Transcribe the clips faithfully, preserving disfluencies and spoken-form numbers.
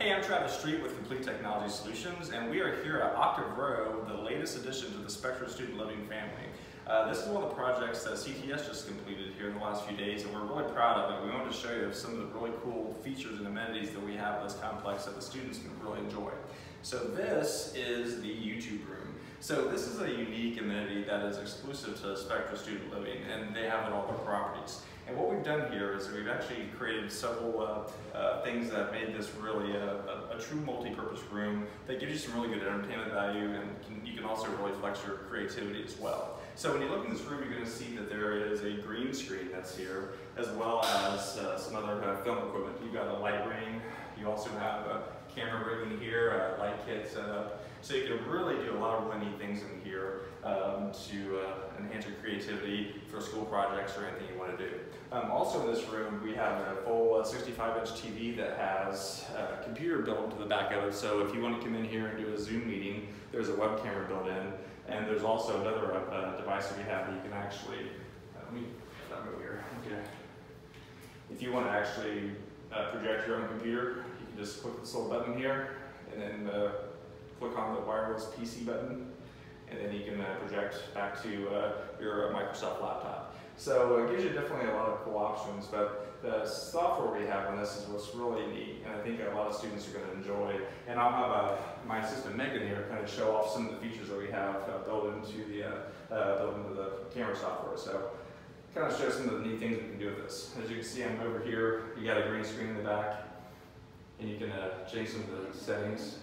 Hey, I'm Travis Street with Complete Technology Solutions, and we are here at Octiv Row, the latest addition to the Spectra Student Living family. Uh, this is one of the projects that C T S just completed here in the last few days, and we're really proud of it. We wanted to show you some of the really cool features and amenities that we have in this complex that the students can really enjoy. So this is the YouTube room. So this is a unique amenity that is exclusive to Spectra Student Living, and they have it all their properties. And what we've done here is we've actually created several uh, uh, things that made this really a, a, a true multi-purpose room that gives you some really good entertainment value, and can, you can also really flex your creativity as well. So when you look in this room, you're going to see that there is a green screen that's here, as well as uh, some other kind of film equipment. You've got a light ring, you also have a camera rig in here, a light kit set up. So you can really do a lot of really neat things in here um, to uh, enhance your creativity for school projects or anything you want to do. Um, also in this room, we have a full sixty-five inch uh, T V that has a computer built into the back of it. So if you want to come in here and do a Zoom meeting, there's a web camera built in. And there's also another uh, device that we have that you can actually, uh, let me not move here. Okay. If you want to actually uh, project your own computer, you can just click this little button here, and then the click on the wireless P C button, and then you can uh, project back to uh, your uh, Microsoft laptop. So uh, it gives you definitely a lot of cool options, but the software we have on this is what's really neat, and I think a lot of students are going to enjoy. And I'll have uh, my assistant Megan here kind of show off some of the features that we have uh, built into the uh, uh, built into the camera software. So kind of show some of the neat things we can do with this. As you can see, I'm over here. You got a green screen in the back, and you can uh, change some of the settings.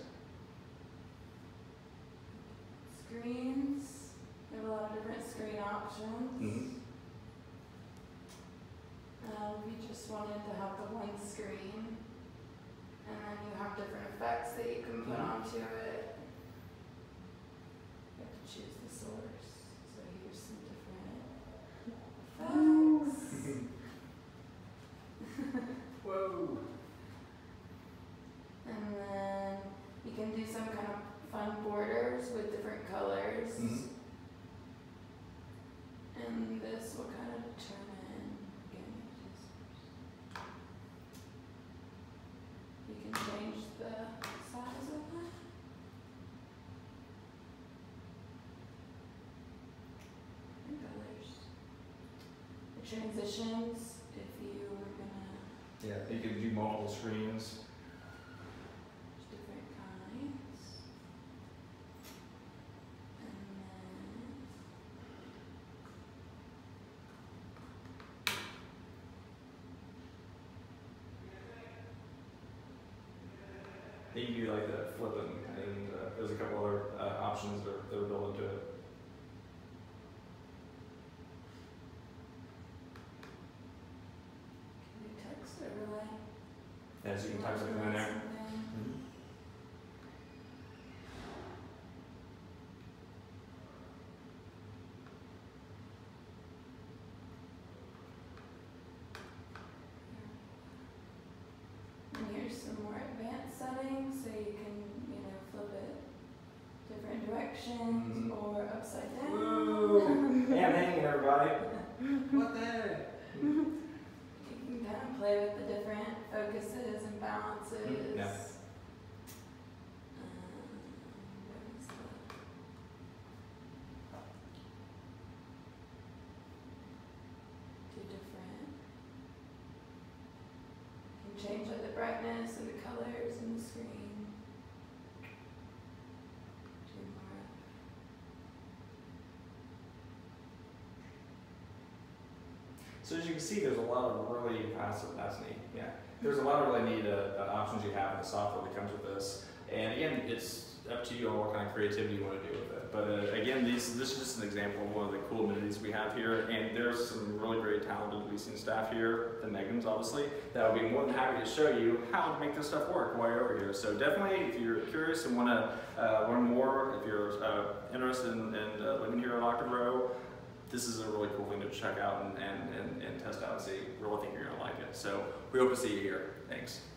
Screens. We have a lot of different screen options. Mm-hmm. uh, we just wanted to have the one screen, and then you have different effects that you can put mm-hmm. onto it. You have to choose the source, so here's some different effects. Whoa! And then you can do some kind of fun borders with different colors. Mm-hmm. And this will kind of determine, you can change the size of it. And colors. The transitions, if you were gonna. Yeah, you can do multiple screens. You can do like the flip and, and uh, there's a couple other uh, options that are, that are built into it. Can you text overlay? Yeah, so you can type something in there. Mm-hmm. Some more advanced settings, so you can, you know, flip it different directions mm-hmm. or upside down. Woo! Yeah, I'm hanging, everybody. What the heck? You can kind of play with the different focuses and balances. Yeah. Change like the brightness and the colors and the screen. Do more. So as you can see, there's a lot of really that's, that's neat. Yeah, there's a lot of really neat uh, options you have in the software that comes with this. And again, it's up to you on what kind of creativity you want to do with it. But uh, again, these, this is just an example of one of the cool amenities we have here. And there's some really great talented leasing staff here, the Megans obviously, that will be more than happy to show you how to make this stuff work while you're over here. So definitely, if you're curious and want to uh, learn more, if you're uh, interested in, in uh, living here at Octiv Row, this is a really cool thing to check out and, and, and, and test out and see. I really think you're going to like it. So we hope to see you here. Thanks.